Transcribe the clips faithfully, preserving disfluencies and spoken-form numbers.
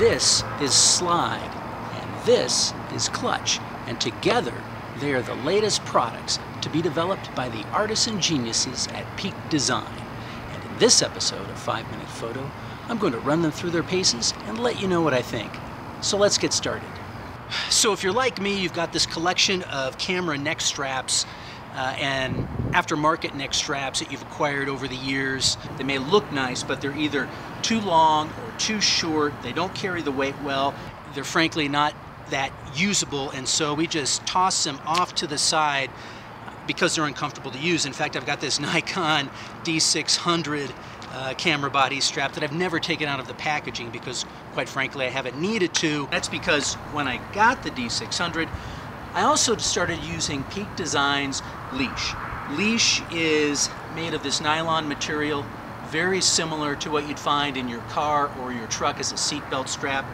This is Slide, and this is Clutch, and together they are the latest products to be developed by the artisan geniuses at Peak Design. And in this episode of five minute Photo, I'm going to run them through their paces and let you know what I think. So let's get started. So if you're like me, you've got this collection of camera neck straps uh, and aftermarket neck straps that you've acquired over the years. They may look nice, but they're either too long or too short. They don't carry the weight well. They're frankly not that usable, and so we just toss them off to the side because they're uncomfortable to use. In fact, I've got this Nikon D six hundred uh, camera body strap that I've never taken out of the packaging because, quite frankly, I haven't needed to. That's because when I got the D six hundred, I also started using Peak Design's leash. Leash is made of this nylon material, very similar to what you'd find in your car or your truck as a seatbelt strap.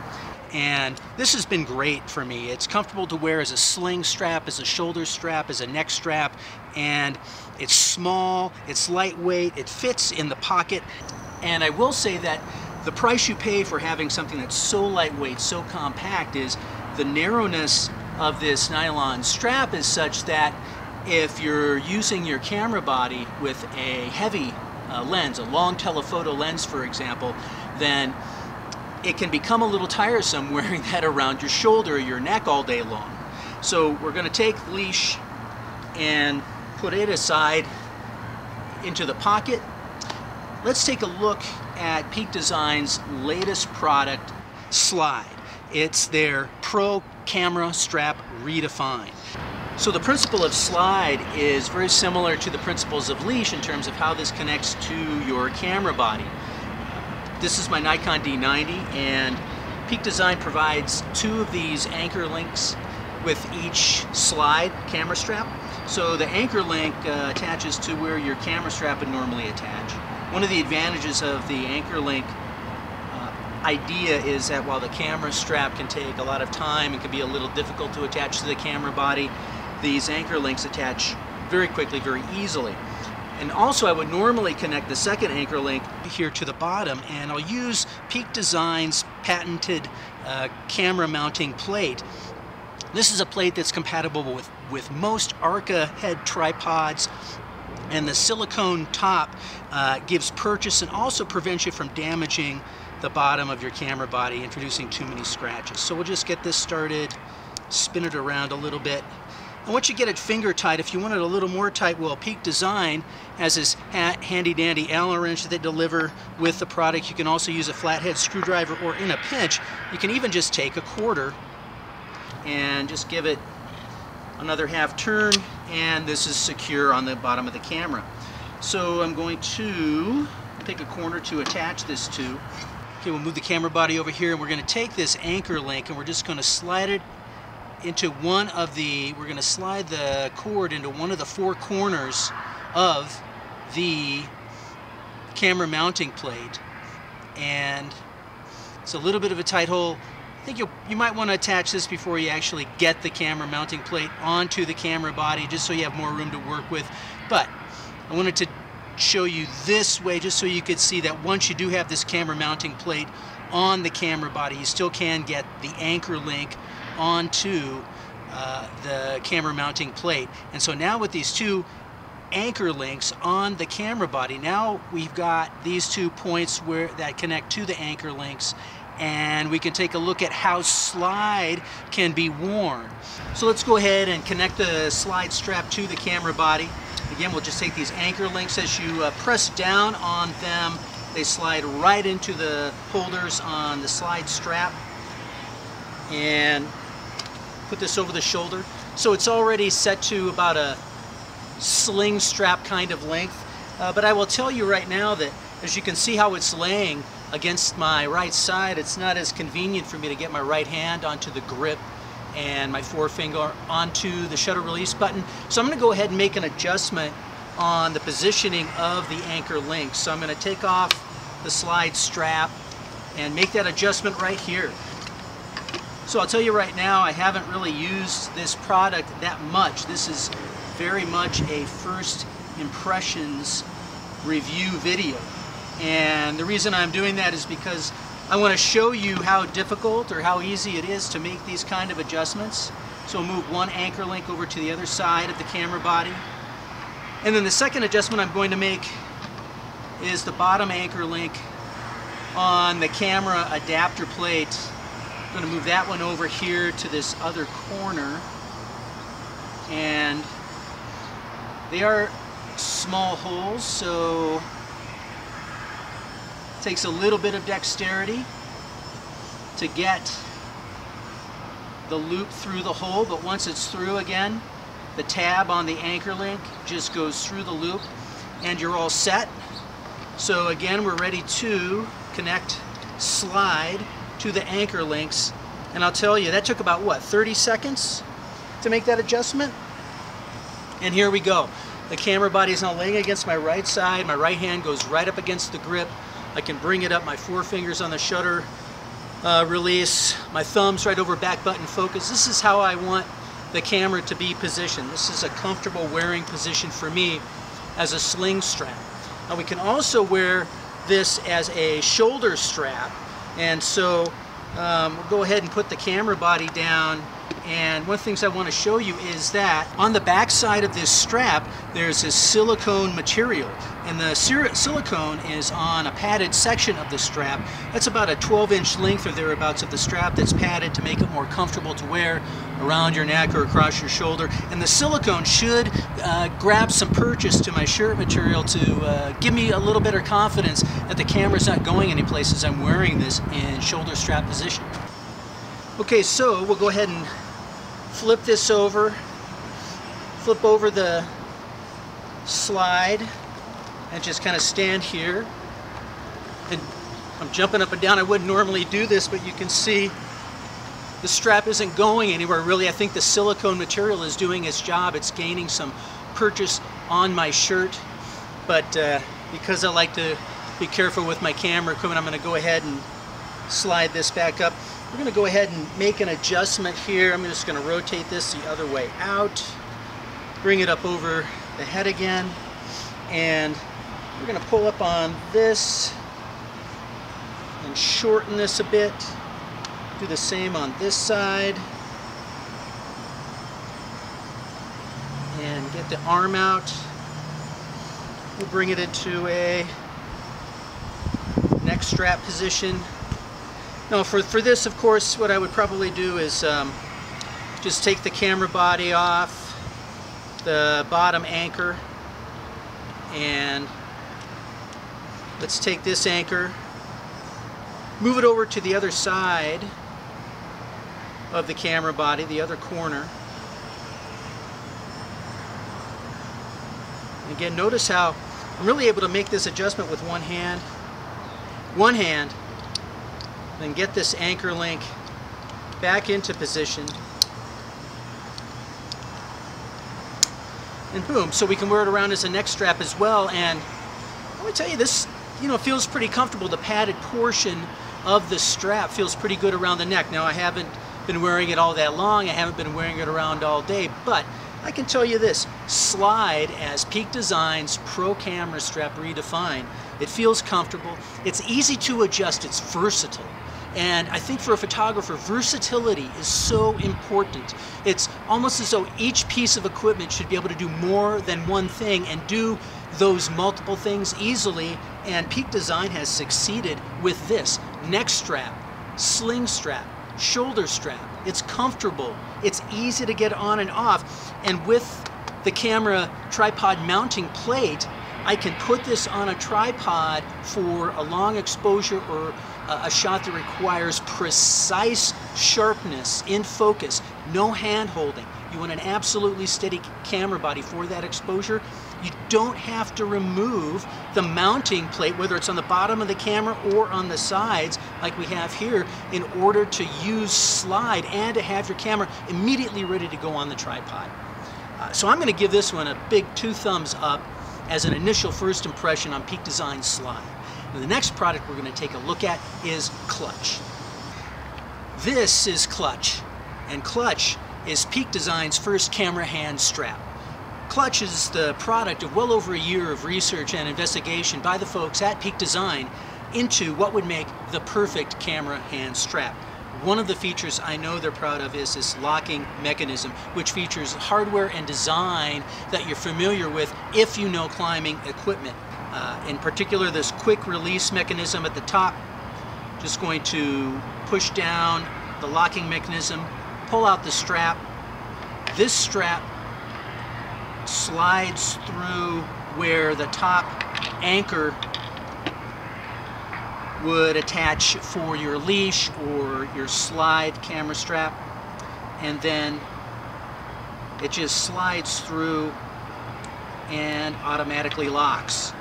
And this has been great for me. It's comfortable to wear as a sling strap, as a shoulder strap, as a neck strap, and it's small, it's lightweight, it fits in the pocket. And I will say that the price you pay for having something that's so lightweight, so compact, is the narrowness of this nylon strap is such that if you're using your camera body with a heavy uh, lens, a long telephoto lens, for example, then it can become a little tiresome wearing that around your shoulder or your neck all day long. So we're going to take the leash and put it aside into the pocket. Let's take a look at Peak Design's latest product, Slide. It's their Pro Camera Strap Redefined. So the principle of Slide is very similar to the principles of leash in terms of how this connects to your camera body. This is my Nikon D ninety, and Peak Design provides two of these anchor links with each Slide camera strap. So the anchor link uh, attaches to where your camera strap would normally attach. One of the advantages of the anchor link uh, idea is that while the camera strap can take a lot of time and can be a little difficult to attach to the camera body, these anchor links attach very quickly, very easily. And also I would normally connect the second anchor link here to the bottom, and I'll use Peak Design's patented uh, camera mounting plate. This is a plate that's compatible with, with most Arca head tripods, and the silicone top uh, gives purchase and also prevents you from damaging the bottom of your camera body, introducing too many scratches. So we'll just get this started, spin it around a little bit. And once you get it finger tight, if you want it a little more tight, well, Peak Design has this ha handy dandy Allen wrench that they deliver with the product. You can also use a flathead screwdriver, or in a pinch, you can even just take a quarter and just give it another half turn, and this is secure on the bottom of the camera. So I'm going to pick a corner to attach this to. Okay, we'll move the camera body over here, and we're going to take this anchor link and we're just going to slide it into one of the, we're going to slide the cord into one of the four corners of the camera mounting plate. And it's a little bit of a tight hole. I think you you might want to attach this before you actually get the camera mounting plate onto the camera body, just so you have more room to work with. But I wanted to show you this way just so you could see that once you do have this camera mounting plate on the camera body, you still can get the anchor link onto uh, the camera mounting plate. And so now with these two anchor links on the camera body, now we've got these two points where that connect to the anchor links, and we can take a look at how Slide can be worn. So let's go ahead and connect the Slide strap to the camera body. Again, we'll just take these anchor links. As you uh, press down on them, they slide right into the holders on the Slide strap, and put this over the shoulder. So it's already set to about a sling strap kind of length, uh, but I will tell you right now that as you can see how it's laying against my right side, it's not as convenient for me to get my right hand onto the grip and my forefinger onto the shutter release button. So I'm going to go ahead and make an adjustment on the positioning of the anchor link. So I'm going to take off the Slide strap and make that adjustment right here. So I'll tell you right now, I haven't really used this product that much. This is very much a first impressions review video. And the reason I'm doing that is because I want to show you how difficult or how easy it is to make these kind of adjustments. So move one anchor link over to the other side of the camera body. And then the second adjustment I'm going to make is the bottom anchor link on the camera adapter plate. I'm going to move that one over here to this other corner. And they are small holes, so it takes a little bit of dexterity to get the loop through the hole, but once it's through, again, the tab on the anchor link just goes through the loop and you're all set. So again, we're ready to connect Slide to the anchor links, and I'll tell you, that took about, what, thirty seconds to make that adjustment? And here we go. The camera body is now laying against my right side. My right hand goes right up against the grip. I can bring it up, my forefingers on the shutter uh, release, my thumbs right over back button focus. This is how I want the camera to be positioned. This is a comfortable wearing position for me as a sling strap. Now we can also wear this as a shoulder strap, and so um, we'll go ahead and put the camera body down. And one of the things I want to show you is that on the back side of this strap, there's this silicone material. And the silicone is on a padded section of the strap. That's about a twelve inch length or thereabouts of the strap that's padded to make it more comfortable to wear around your neck or across your shoulder. And the silicone should uh, grab some purchase to my shirt material to uh, give me a little better confidence that the camera's not going any places. I'm wearing this in shoulder strap position. Okay, so we'll go ahead and flip this over, flip over the Slide, and just kind of stand here. And I'm jumping up and down. I wouldn't normally do this, but you can see the strap isn't going anywhere really. I think the silicone material is doing its job. It's gaining some purchase on my shirt, but uh, because I like to be careful with my camera equipment, I'm going to go ahead and slide this back up. We're going to go ahead and make an adjustment here. I'm just going to rotate this the other way out, bring it up over the head again, and we're going to pull up on this and shorten this a bit. Do the same on this side. And get the arm out. We'll bring it into a neck strap position. Now for, for this, of course, what I would probably do is um, just take the camera body off the bottom anchor, and let's take this anchor, move it over to the other side of the camera body, the other corner. And again, notice how I'm really able to make this adjustment with one hand, one hand, then get this anchor link back into position, and boom, so we can wear it around as a neck strap as well. And let me tell you, this, you know, feels pretty comfortable. The padded portion of the strap feels pretty good around the neck. Now I haven't been wearing it all that long, I haven't been wearing it around all day, but I can tell you this, Slide as Peak Design's Pro Camera Strap Redefined. It feels comfortable, it's easy to adjust, it's versatile. And I think for a photographer, versatility is so important. It's almost as though each piece of equipment should be able to do more than one thing and do those multiple things easily. And Peak Design has succeeded with this. Neck strap, sling strap, shoulder strap. It's comfortable, it's easy to get on and off, and with the camera tripod mounting plate, I can put this on a tripod for a long exposure or a shot that requires precise sharpness in focus, no hand holding. You want an absolutely steady camera body for that exposure. You don't have to remove the mounting plate, whether it's on the bottom of the camera or on the sides like we have here, in order to use Slide and to have your camera immediately ready to go on the tripod. Uh, so I'm going to give this one a big two thumbs up as an initial first impression on Peak Design Slide. And the next product we're going to take a look at is Clutch. This is Clutch, and Clutch is Peak Design's first camera hand strap. Clutch is the product of well over a year of research and investigation by the folks at Peak Design into what would make the perfect camera hand strap. One of the features I know they're proud of is this locking mechanism, which features hardware and design that you're familiar with if you know climbing equipment. Uh, in particular, this quick release mechanism at the top, just going to push down the locking mechanism, pull out the strap. This strap slides through where the top anchor would attach for your leash or your slide camera strap, and then it just slides through and automatically locks.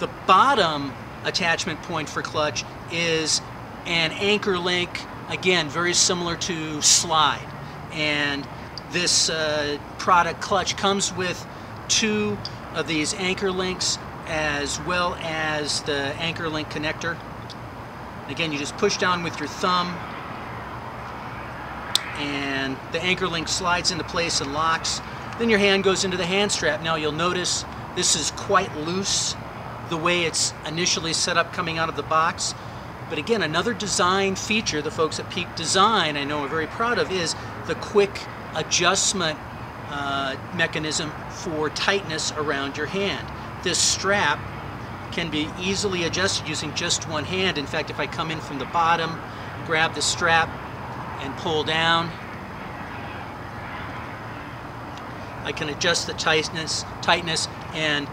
The bottom attachment point for Clutch is an anchor link, again very similar to Slide, and this uh, product Clutch comes with two of these anchor links as well as the anchor link connector. Again, you just push down with your thumb and the anchor link slides into place and locks. Then your hand goes into the hand strap. Now you'll notice this is quite loose the way it's initially set up coming out of the box. But again, another design feature the folks at Peak Design I know are very proud of is the quick adjustment uh, mechanism for tightness around your hand. This strap can be easily adjusted using just one hand. In fact, if I come in from the bottom, grab the strap and pull down, I can adjust the tightness, tightness, and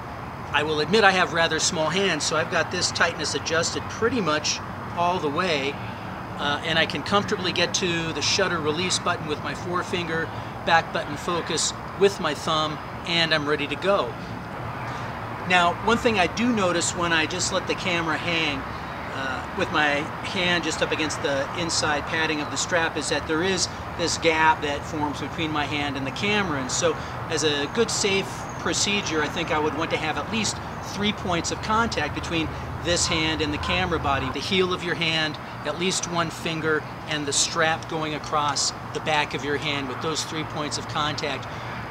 I will admit I have rather small hands, so I've got this tightness adjusted pretty much all the way, uh, and I can comfortably get to the shutter release button with my forefinger, back button focus with my thumb, and I'm ready to go. Now, one thing I do notice when I just let the camera hang uh, with my hand just up against the inside padding of the strap is that there is this gap that forms between my hand and the camera. And so as a good safe procedure, I think I would want to have at least three points of contact between this hand and the camera body. The heel of your hand, at least one finger, and the strap going across the back of your hand. With those three points of contact,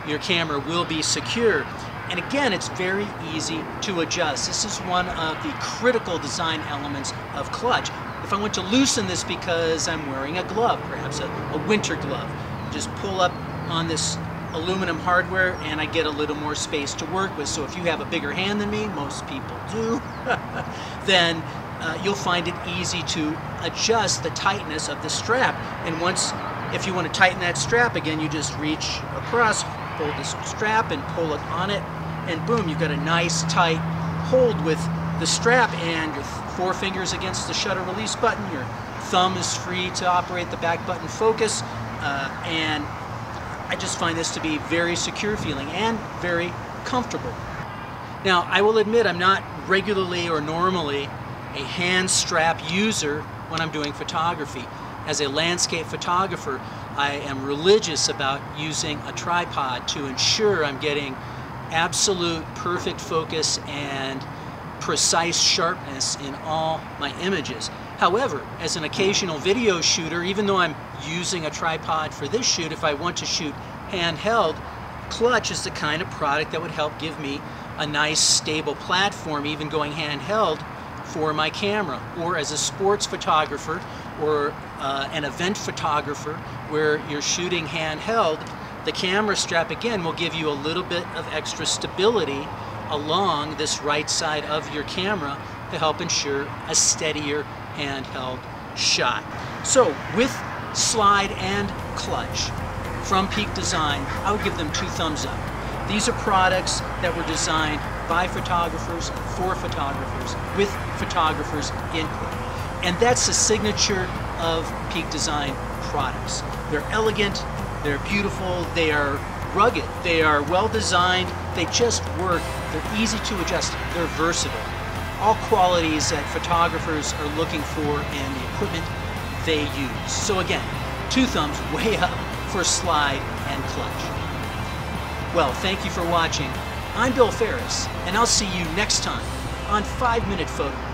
your camera will be secure. And again, it's very easy to adjust. This is one of the critical design elements of Clutch. If I want to loosen this because I'm wearing a glove, perhaps a, a winter glove, just pull up on this aluminum hardware and I get a little more space to work with. So if you have a bigger hand than me, most people do, then uh, you'll find it easy to adjust the tightness of the strap. And once, if you want to tighten that strap again, you just reach across, pull this strap and pull it on it, and boom, you've got a nice tight hold with the strap and your forefingers against the shutter release button. Your thumb is free to operate the back button focus, uh, and I just find this to be very secure feeling and very comfortable. Now, I will admit I'm not regularly or normally a hand strap user when I'm doing photography. As a landscape photographer, I am religious about using a tripod to ensure I'm getting absolute perfect focus and precise sharpness in all my images. However, as an occasional video shooter, even though I'm using a tripod for this shoot, if I want to shoot handheld, Clutch is the kind of product that would help give me a nice stable platform, even going handheld, for my camera. Or as a sports photographer or uh, an event photographer where you're shooting handheld, the camera strap again will give you a little bit of extra stability along this right side of your camera to help ensure a steadier handheld shot. So with Slide and Clutch from Peak Design, I would give them two thumbs up. These are products that were designed by photographers, for photographers, with photographers' input. And that's the signature of Peak Design products. They're elegant, they're beautiful, they are rugged, they are well designed, they just work, they're easy to adjust, they're versatile. All qualities that photographers are looking for in the equipment they use. So again, two thumbs way up for Slide and Clutch. Well, thank you for watching. I'm Bill Ferris, and I'll see you next time on five minute Photo.